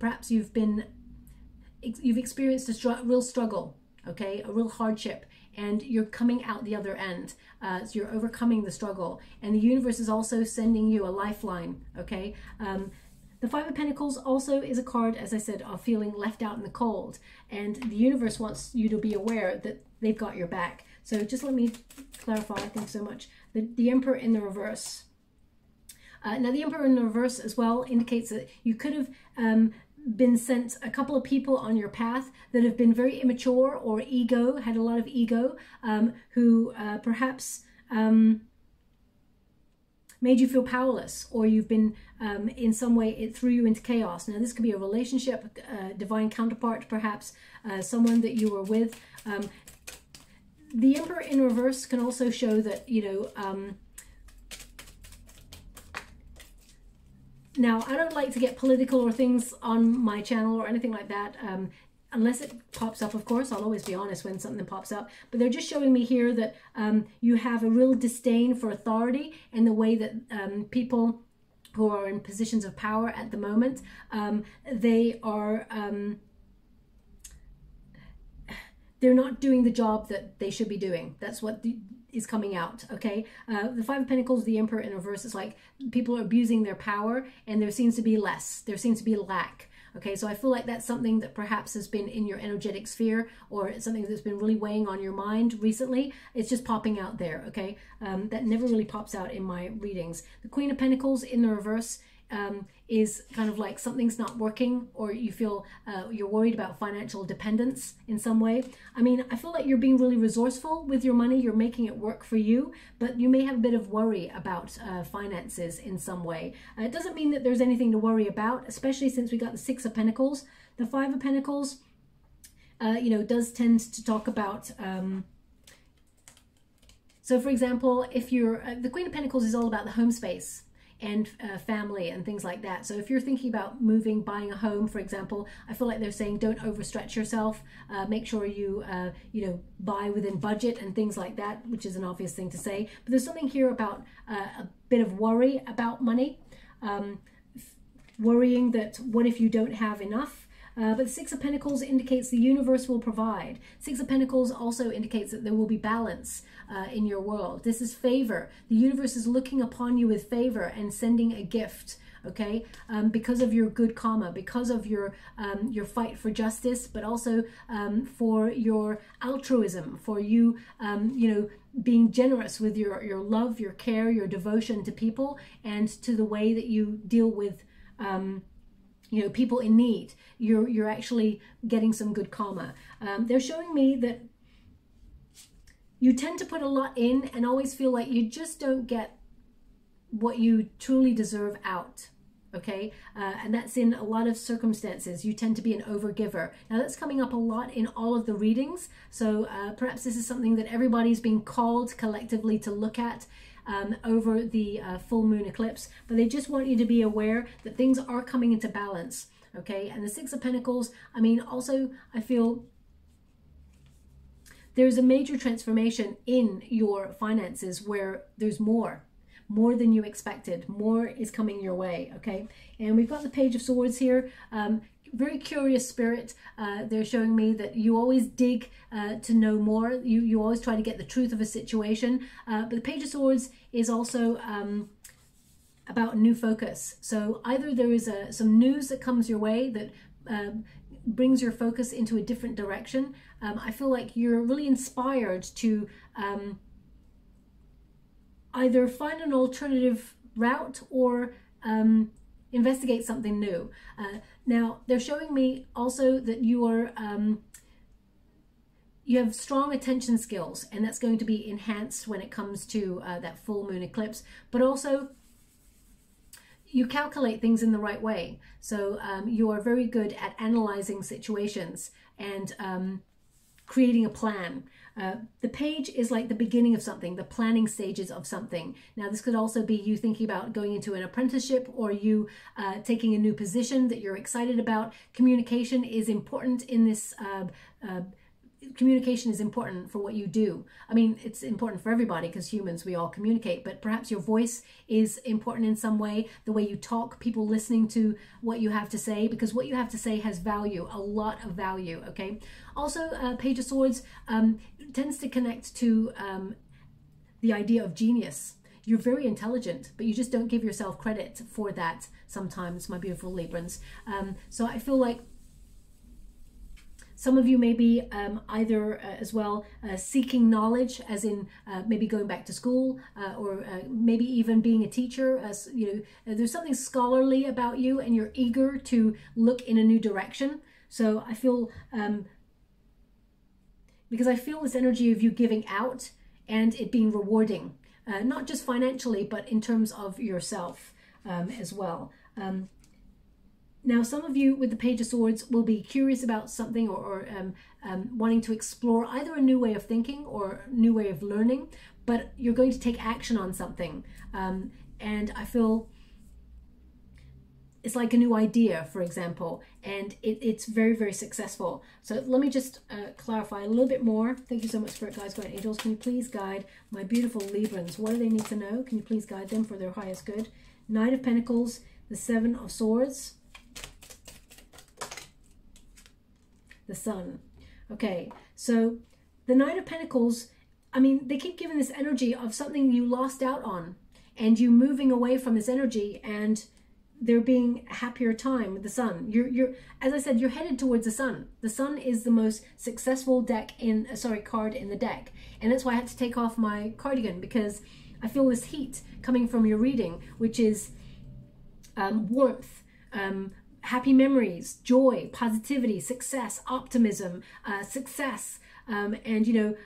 perhaps you've experienced a real struggle. okay? A real hardship, and you're coming out the other end. So you're overcoming the struggle, and the universe is also sending you a lifeline, okay? The Five of Pentacles also is a card, as I said, of feeling left out in the cold, and the universe wants you to be aware that they've got your back. So just let me clarify, thanks so much. The Emperor in the reverse. Now the Emperor in the reverse as well indicates that you could have been sent a couple of people on your path that have been very immature or ego, had a lot of ego, who perhaps made you feel powerless, or you've been, in some way, it threw you into chaos. Now, this could be a relationship, divine counterpart, perhaps, someone that you were with. The Emperor in reverse can also show that, you know, now, I don't like to get political or things on my channel or anything like that, unless it pops up, of course. I'll always be honest when something pops up. But they're just showing me here that you have a real disdain for authority and the way that people who are in positions of power at the moment, they are... they're not doing the job that they should be doing. That's what is coming out, okay? The Five of Pentacles, the Emperor in reverse, is like people are abusing their power and there seems to be less. There seems to be lack, okay? So I feel like that's something that perhaps has been in your energetic sphere, or it's something that's been really weighing on your mind recently. It's just popping out there, okay? That never really pops out in my readings. The Queen of Pentacles in the reverse is kind of like something's not working, or you feel you're worried about financial dependence in some way. I mean, I feel like you're being really resourceful with your money. You're making it work for you, but you may have a bit of worry about finances in some way. It doesn't mean that there's anything to worry about, especially since we got the Six of Pentacles. The Five of Pentacles, you know, does tend to talk about... so, for example, if you're... the Queen of Pentacles is all about the home space and family and things like that. So if you're thinking about moving, buying a home, for example, I feel like they're saying don't overstretch yourself. Make sure you, you know, buy within budget and things like that, which is an obvious thing to say. But there's something here about a bit of worry about money, worrying that what if you don't have enough? But the Six of Pentacles indicates the universe will provide. Six of Pentacles also indicates that there will be balance in your world. This is favor. The universe is looking upon you with favor and sending a gift, okay? Because of your good karma, because of your fight for justice, but also for your altruism, for you, you know, being generous with your love, your care, your devotion to people, and to the way that you deal with you know, people in need. You're actually getting some good karma. They're showing me that you tend to put a lot in and always feel like you just don't get what you truly deserve out, okay? And that's in a lot of circumstances. You tend to be an overgiver. Now that's coming up a lot in all of the readings, so perhaps this is something that everybody's been called collectively to look at over the full moon eclipse, but they just want you to be aware that things are coming into balance, okay? And the Six of Pentacles, I mean, also I feel there's a major transformation in your finances where there's more than you expected. More is coming your way, okay? And we've got the Page of Swords here. Very curious spirit. They're showing me that you always dig to know more. You always try to get the truth of a situation. But the Page of Swords is also about new focus. So either there is some news that comes your way that brings your focus into a different direction. I feel like you're really inspired to either find an alternative route or investigate something new. Now they're showing me also that you are you have strong attention skills, and that's going to be enhanced when it comes to that full moon eclipse. But also you calculate things in the right way, so you are very good at analyzing situations and creating a plan. The page is like the beginning of something, the planning stages of something. Now, this could also be you thinking about going into an apprenticeship, or you taking a new position that you're excited about. Communication is important in this communication is important for what you do. I mean, it's important for everybody because humans, we all communicate, but perhaps your voice is important in some way, the way you talk, people listening to what you have to say, because what you have to say has value, a lot of value, okay? Also, Page of Swords tends to connect to the idea of genius. You're very intelligent, but you just don't give yourself credit for that sometimes, my beautiful Librans. So I feel like some of you may be either as well seeking knowledge, as in maybe going back to school or maybe even being a teacher. You know, there's something scholarly about you and you're eager to look in a new direction. So I feel, because I feel this energy of you giving out and it being rewarding, not just financially, but in terms of yourself as well. Now, some of you with the Page of Swords will be curious about something or wanting to explore either a new way of thinking or a new way of learning, but you're going to take action on something. And I feel it's like a new idea, for example, and it's very, very successful. So let me just clarify a little bit more. Thank you so much, Spirit Guides, Guardian Angels. Can you please guide my beautiful Librans? What do they need to know? Can you please guide them for their highest good? Knight of Pentacles, the Seven of Swords, the Sun. Okay, so the Knight of Pentacles, I mean, they keep giving this energy of something you lost out on and you moving away from this energy and there being a happier time with the Sun. You're, as I said, you're headed towards the Sun. The Sun is the most successful deck in, sorry, card in the deck. And that's why I had to take off my cardigan, because I feel this heat coming from your reading, which is warmth, happy memories, joy, positivity, success, optimism, and you know,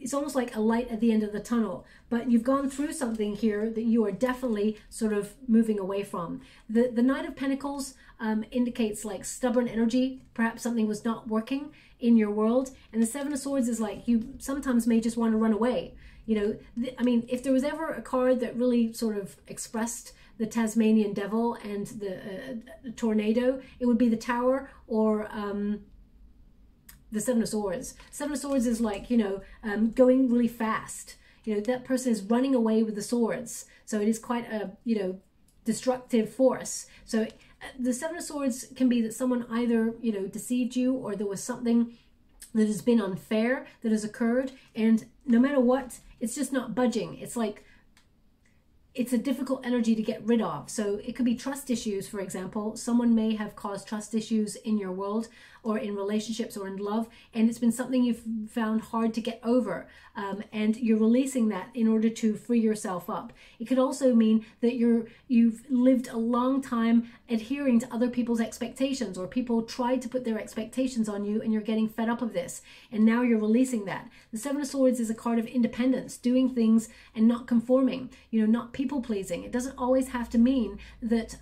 it's almost like a light at the end of the tunnel, but you've gone through something here that you are definitely sort of moving away from. The Knight of Pentacles indicates like stubborn energy, perhaps something was not working in your world, and the Seven of Swords is like you sometimes may just want to run away. You know, I mean, if there was ever a card that really sort of expressed the Tasmanian devil and the tornado, it would be the Tower or the Seven of Swords. Seven of Swords is like, you know, going really fast. You know, that person is running away with the swords. So it is quite a, you know, destructive force. So the Seven of Swords can be that someone either, you know, deceived you or there was something that has been unfair that has occurred. And no matter what, it's just not budging. It's like, it's a difficult energy to get rid of. So it could be trust issues, for example. Someone may have caused trust issues in your world or in relationships or in love, and it's been something you've found hard to get over, and you're releasing that in order to free yourself up. It could also mean that you've lived a long time adhering to other people's expectations, or people tried to put their expectations on you and you're getting fed up of this, and now you're releasing that. The Seven of Swords is a card of independence, doing things and not conforming, you know, not people-pleasing. It doesn't always have to mean that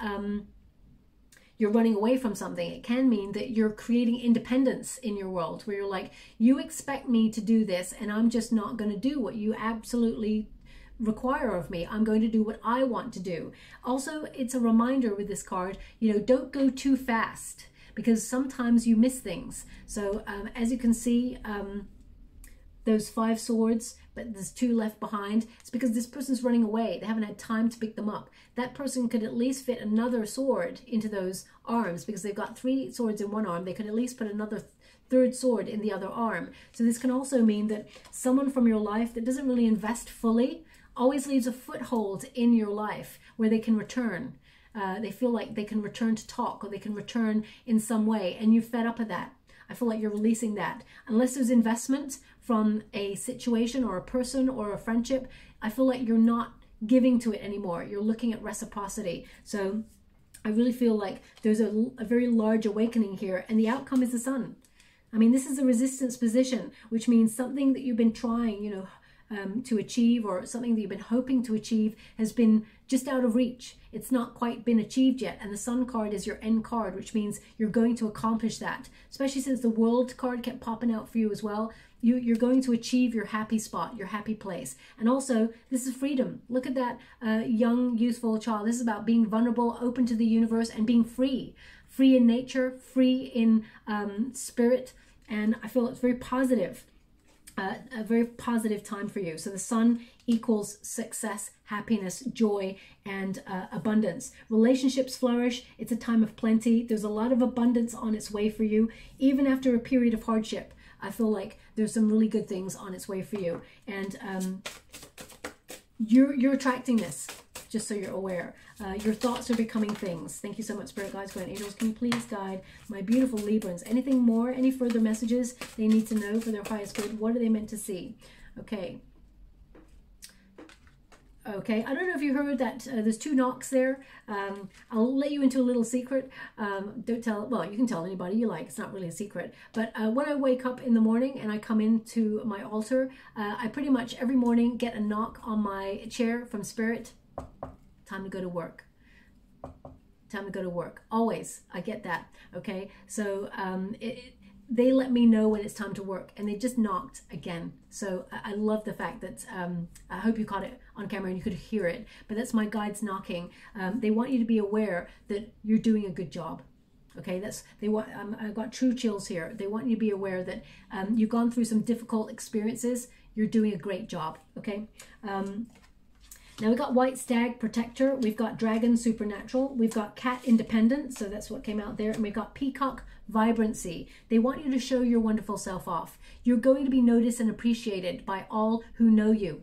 you're running away from something. It can mean that you're creating independence in your world, where you're like, you expect me to do this and I'm just not going to do what you absolutely require of me. I'm going to do what I want to do. Also, it's a reminder with this card, you know, don't go too fast, because sometimes you miss things. So as you can see, those five swords, but there's two left behind. It's because this person's running away. They haven't had time to pick them up. That person could at least fit another sword into those arms, because they've got three swords in one arm. They could at least put another third sword in the other arm. So this can also mean that someone from your life that doesn't really invest fully always leaves a foothold in your life where they can return. They feel like they can return to talk, or they can return in some way, and you're fed up of that. I feel like you're releasing that. Unless there's investment from a situation or a person or a friendship, I feel like you're not giving to it anymore. You're looking at reciprocity. So I really feel like there's a very large awakening here, and the outcome is the Sun. I mean, this is a resistance position, which means something that you've been trying, you know, to achieve, or something that you've been hoping to achieve has been just out of reach. It's not quite been achieved yet. And the Sun card is your end card, which means you're going to accomplish that, especially since the World card kept popping out for you as well. You're going to achieve your happy spot, your happy place. And also, this is freedom. Look at that young, youthful child. This is about being vulnerable, open to the universe, and being free. Free in nature, free in spirit, and I feel it's very positive, a very positive time for you. So the sun equals success, happiness, joy, and abundance. Relationships flourish. It's a time of plenty. There's a lot of abundance on its way for you, even after a period of hardship. I feel like there's some really good things on its way for you, and you're attracting this, just so you're aware. Your thoughts are becoming things. Thank you so much, Spirit Guides, Grand Angels. Can you please guide my beautiful Librans? Anything more, any further messages they need to know for their highest good? What are they meant to see? Okay. Okay, I don't know if you heard that there's two knocks there. I'll let you into a little secret. Don't tell, well, you can tell anybody you like. It's not really a secret. But when I wake up in the morning and I come into my altar, I pretty much every morning get a knock on my chair from Spirit. Time to go to work. Time to go to work. Always. I get that. Okay, so they let me know when it's time to work, and they just knocked again. So I love the fact that I hope you caught it on camera and you could hear it, but that's my guides knocking. They want you to be aware that you're doing a good job. Okay, that's, they want, I've got true chills here. They want you to be aware that you've gone through some difficult experiences. You're doing a great job. Okay. Now we've got White Stag, Protector. We've got Dragon, Supernatural. We've got Cat, Independent. So that's what came out there. And we've got Peacock, Vibrancy. They want you to show your wonderful self off. You're going to be noticed and appreciated by all who know you.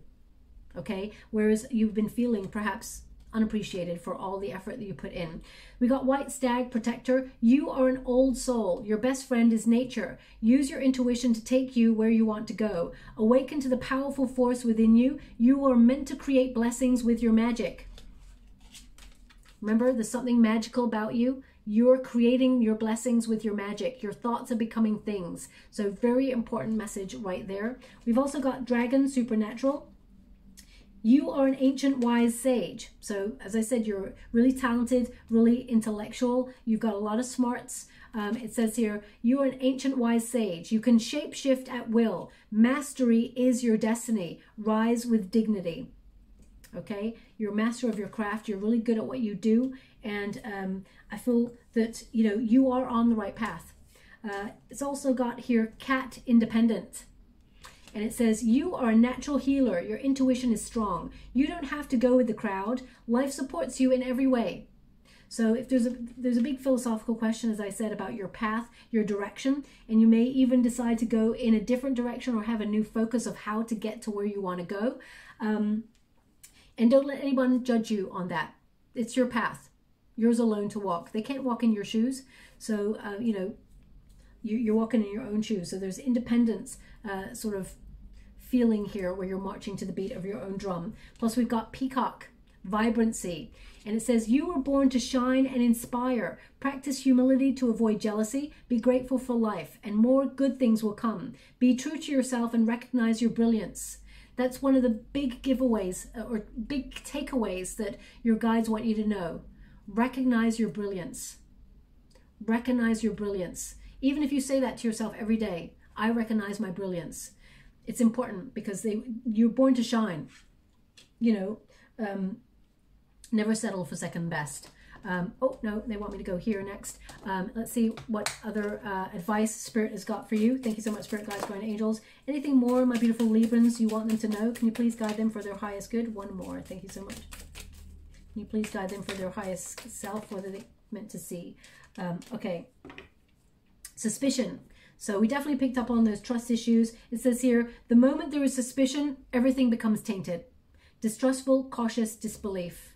Okay? Whereas you've been feeling perhaps unappreciated for all the effort that you put in. We got White Stag, Protector. You are an old soul. Your best friend is nature. Use your intuition to take you where you want to go. Awaken to the powerful force within you. You are meant to create blessings with your magic. Remember, there's something magical about you. You're creating your blessings with your magic. Your thoughts are becoming things. So very important message right there. We've also got Dragon, Supernatural. You are an ancient wise sage. So as I said, you're really talented, really intellectual. You've got a lot of smarts. It says here, you are an ancient wise sage. You can shape shift at will. Mastery is your destiny. Rise with dignity. Okay, you're a master of your craft. You're really good at what you do. And I feel that, you know, you are on the right path. It's also got here, Cat, Independent. And it says, you are a natural healer. Your intuition is strong. You don't have to go with the crowd. Life supports you in every way. So if there's a big philosophical question, as I said, about your path, your direction, and you may even decide to go in a different direction or have a new focus of how to get to where you want to go. And don't let anyone judge you on that. It's your path. Yours alone to walk. They can't walk in your shoes. So, you know, you're walking in your own shoes. So there's independence sort of feeling here where you're marching to the beat of your own drum. Plus we've got Peacock, Vibrancy. And it says, you were born to shine and inspire. Practice humility to avoid jealousy. Be grateful for life and more good things will come. Be true to yourself and recognize your brilliance. That's one of the big giveaways or big takeaways that your guides want you to know. Recognize your brilliance. Recognize your brilliance. Even if you say that to yourself every day, I recognize my brilliance. It's important because you're born to shine. You know, never settle for second best. Oh, no, they want me to go here next. Let's see what other advice Spirit has got for you. Thank you so much, Spirit Guides, Guardian Angels. Anything more, my beautiful Librans, you want them to know? Can you please guide them for their highest good? One more. Thank you so much. Can you please guide them for their highest self, what are they meant to see? Okay. Suspicion. So we definitely picked up on those trust issues. It says here, the moment there is suspicion, everything becomes tainted. Distrustful, cautious, disbelief.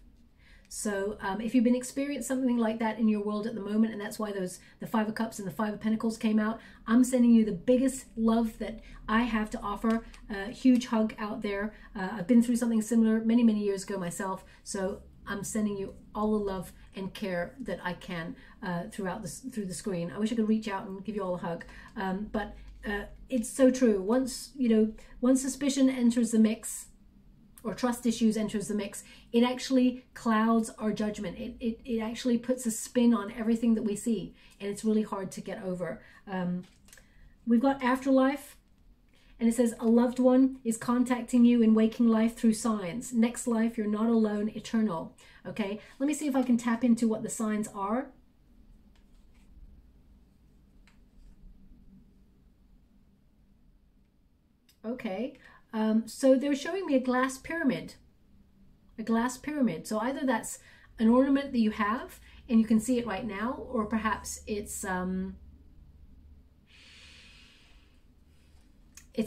So if you've been experiencing something like that in your world at the moment, and that's why the Five of Cups and the Five of Pentacles came out, I'm sending you the biggest love that I have to offer. A huge hug out there. I've been through something similar many, many years ago myself. So I'm sending you all the love and care that I can through the screen. I wish I could reach out and give you all a hug, but it's so true. Once, you know, once suspicion enters the mix, or trust issues enters the mix, it actually clouds our judgment. It actually puts a spin on everything that we see, and it's really hard to get over. We've got afterlife. And it says, a loved one is contacting you in waking life through signs. Next life, you're not alone, eternal. Okay, let me see if I can tap into what the signs are. Okay. So they're showing me a glass pyramid. A glass pyramid. So either that's an ornament that you have and you can see it right now, or perhaps it's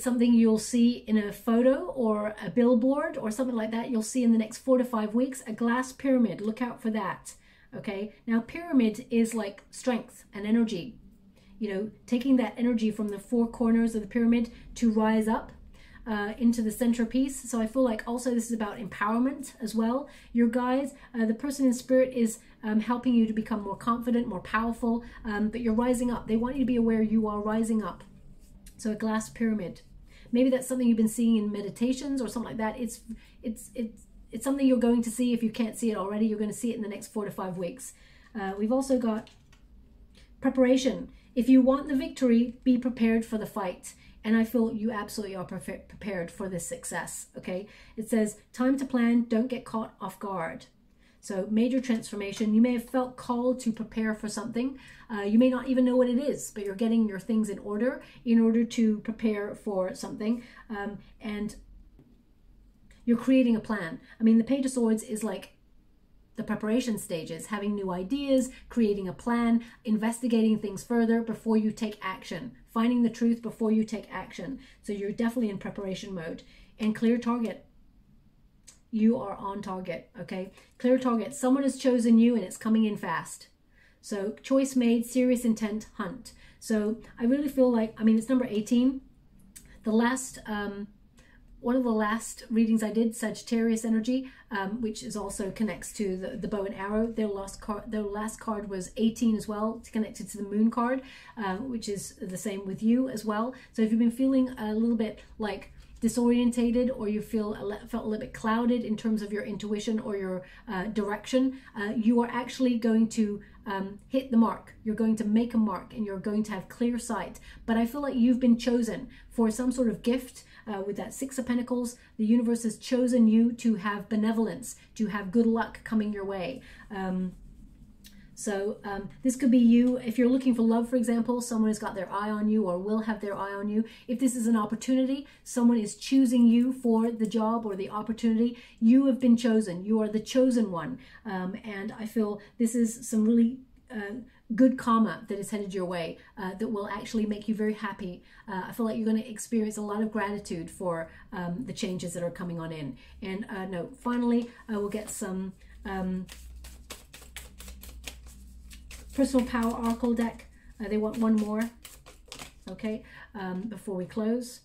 something you'll see in a photo or a billboard or something like that. You'll see in the next 4 to 5 weeks, a glass pyramid. Look out for that. Okay. Now pyramid is like strength and energy, you know, taking that energy from the four corners of the pyramid to rise up into the centerpiece. So I feel like also this is about empowerment as well. Your guides, the person in spirit is helping you to become more confident, more powerful, but you're rising up. They want you to be aware you are rising up. So a glass pyramid, maybe that's something you've been seeing in meditations or something like that. It's something you're going to see. If you can't see it already, you're going to see it in the next 4 to 5 weeks. We've also got preparation. If you want the victory, be prepared for the fight. And I feel you absolutely are prepared for this success. Okay. It says time to plan. Don't get caught off guard. So major transformation. You may have felt called to prepare for something. You may not even know what it is, but you're getting your things in order to prepare for something. And you're creating a plan. I mean, the Page of Swords is like the preparation stages, having new ideas, creating a plan, investigating things further before you take action, finding the truth before you take action. So you're definitely in preparation mode. And clear target. You are on target, okay? Clear target. Someone has chosen you and it's coming in fast. So choice made, serious intent, hunt. So I really feel like, I mean, it's number 18. The last, one of the last readings I did, Sagittarius energy, which is also connects to the bow and arrow. Their last card was 18 as well. It's connected to the moon card, which is the same with you as well. So if you've been feeling a little bit like disorientated, or you felt a little bit clouded in terms of your intuition or your direction, you are actually going to hit the mark. You're going to make a mark and you're going to have clear sight. But I feel like you've been chosen for some sort of gift with that Six of Pentacles. The universe has chosen you to have benevolence, to have good luck coming your way. So this could be you. If you're looking for love, for example, someone has got their eye on you or will have their eye on you. If this is an opportunity, someone is choosing you for the job or the opportunity. You have been chosen. You are the chosen one. And I feel this is some really good karma that is headed your way that will actually make you very happy. I feel like you're going to experience a lot of gratitude for the changes that are coming on in. And no, finally, we'll get some... Personal Power Oracle Deck. They want one more, okay, before we close.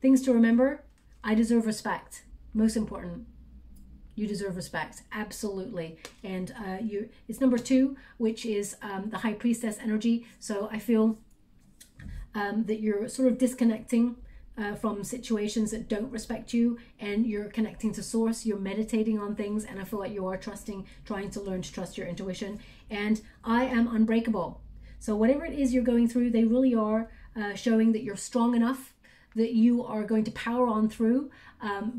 Things to remember. I deserve respect. Most important, you deserve respect. Absolutely. And it's number 2, which is the High Priestess energy. So I feel that you're sort of disconnecting from situations that don't respect you, and you're connecting to source, you're meditating on things, and I feel like you are trying to learn to trust your intuition. And I am unbreakable. So whatever it is you're going through, they really are showing that you're strong enough, that you are going to power on through, and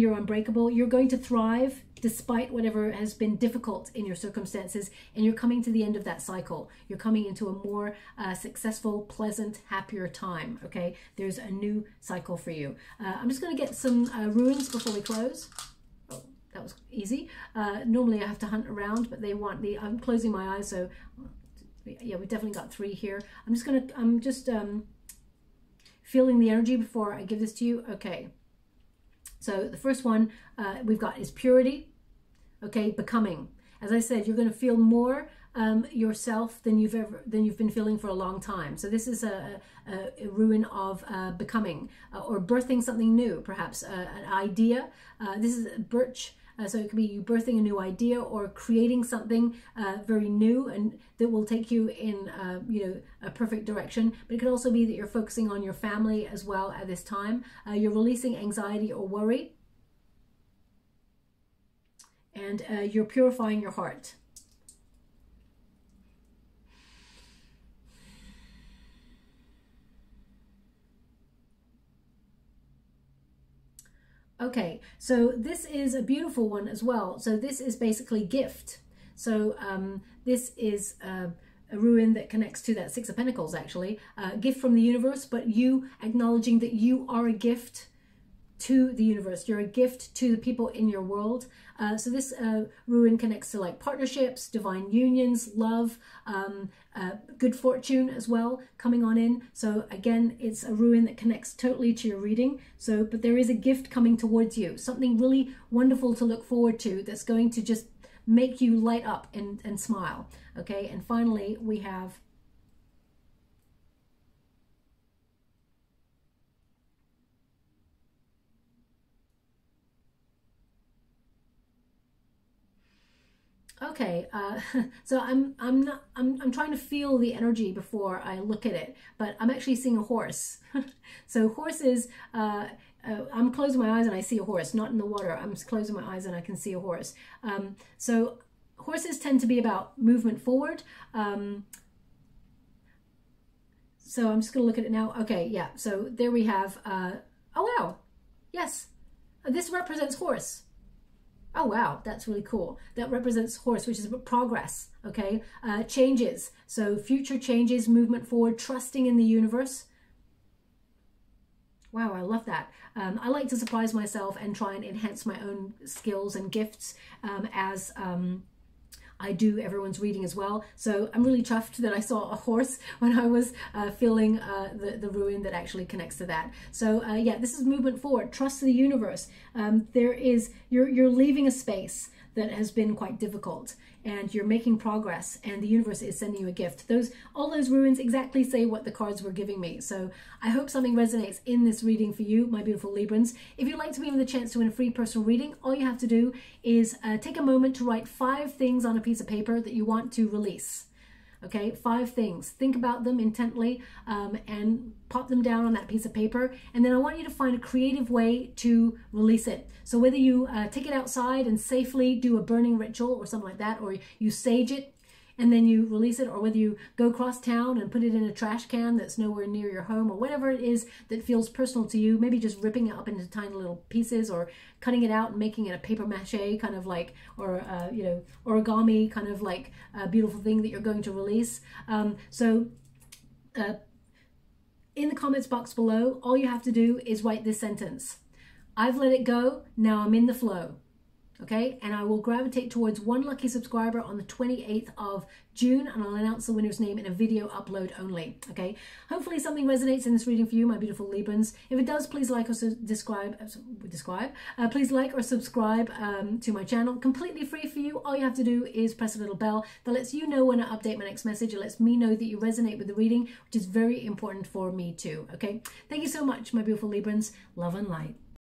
you're unbreakable. You're going to thrive despite whatever has been difficult in your circumstances, and you're coming to the end of that cycle. You're coming into a more successful, pleasant, happier time, okay? There's a new cycle for you. I'm just going to get some runes before we close. Oh, that was easy. Normally I have to hunt around, but they want the... I'm closing my eyes, so... Yeah, we've definitely got 3 here. I'm just feeling the energy before I give this to you. Okay. So the first one we've got is purity, okay, becoming. As I said, you're going to feel more yourself than you've been feeling for a long time. So this is a ruin of becoming or birthing something new, perhaps an idea. This is birch. So it could be you birthing a new idea or creating something very new and that will take you in, a perfect direction. But it could also be that you're focusing on your family as well at this time. You're releasing anxiety or worry. And you're purifying your heart. Okay, so this is a beautiful one as well. So this is basically gift. So this is a ruin that connects to that Six of Pentacles, actually. A gift from the universe, but you acknowledging that you are a gift to the universe. You're a gift to the people in your world. So this ruin connects to like partnerships, divine unions, love, good fortune as well coming on in. So again, it's a ruin that connects totally to your reading. So, but there is a gift coming towards you, something really wonderful to look forward to that's going to just make you light up and smile. Okay, and finally we have okay, so I'm trying to feel the energy before I look at it, but I'm actually seeing a horse. So horses, I'm closing my eyes and I see a horse, not in the water. I'm just closing my eyes and I can see a horse. So horses tend to be about movement forward. So I'm just going to look at it now. Okay, yeah, so there we have, oh wow, yes, this represents horse. Oh wow, that's really cool. That represents horse, which is progress, okay? Changes, so future changes, movement forward, trusting in the universe. Wow, I love that. I like to surprise myself and try and enhance my own skills and gifts as I do everyone's reading as well. So I'm really chuffed that I saw a horse when I was feeling the ruin that actually connects to that. So yeah, this is movement forward, trust the universe. There is, you're leaving a space that has been quite difficult, and you're making progress, and the universe is sending you a gift. Those, all those ruins exactly say what the cards were giving me. So I hope something resonates in this reading for you, my beautiful Librans. If you'd like to be with a chance to win a free personal reading, all you have to do is take a moment to write 5 things on a piece of paper that you want to release. Okay, 5 things. Think about them intently and pop them down on that piece of paper. And then I want you to find a creative way to release it. So whether you take it outside and safely do a burning ritual or something like that, or you sage it and then you release it, or whether you go across town and put it in a trash can that's nowhere near your home, or whatever it is that feels personal to you, maybe just ripping it up into tiny little pieces, or cutting it out and making it a paper mache kind of like, or you know, origami kind of like a beautiful thing that you're going to release. So in the comments box below, all you have to do is write this sentence: I've let it go, now I'm in the flow. Okay, and I will gravitate towards one lucky subscriber on the 28th of June, and I'll announce the winner's name in a video upload only. Okay, hopefully something resonates in this reading for you, my beautiful Librans. If it does, please like or please like or subscribe to my channel. Completely free for you. All you have to do is press a little bell that lets you know when I update my next message. It lets me know that you resonate with the reading, which is very important for me too. Okay, thank you so much, my beautiful Librans. Love and light.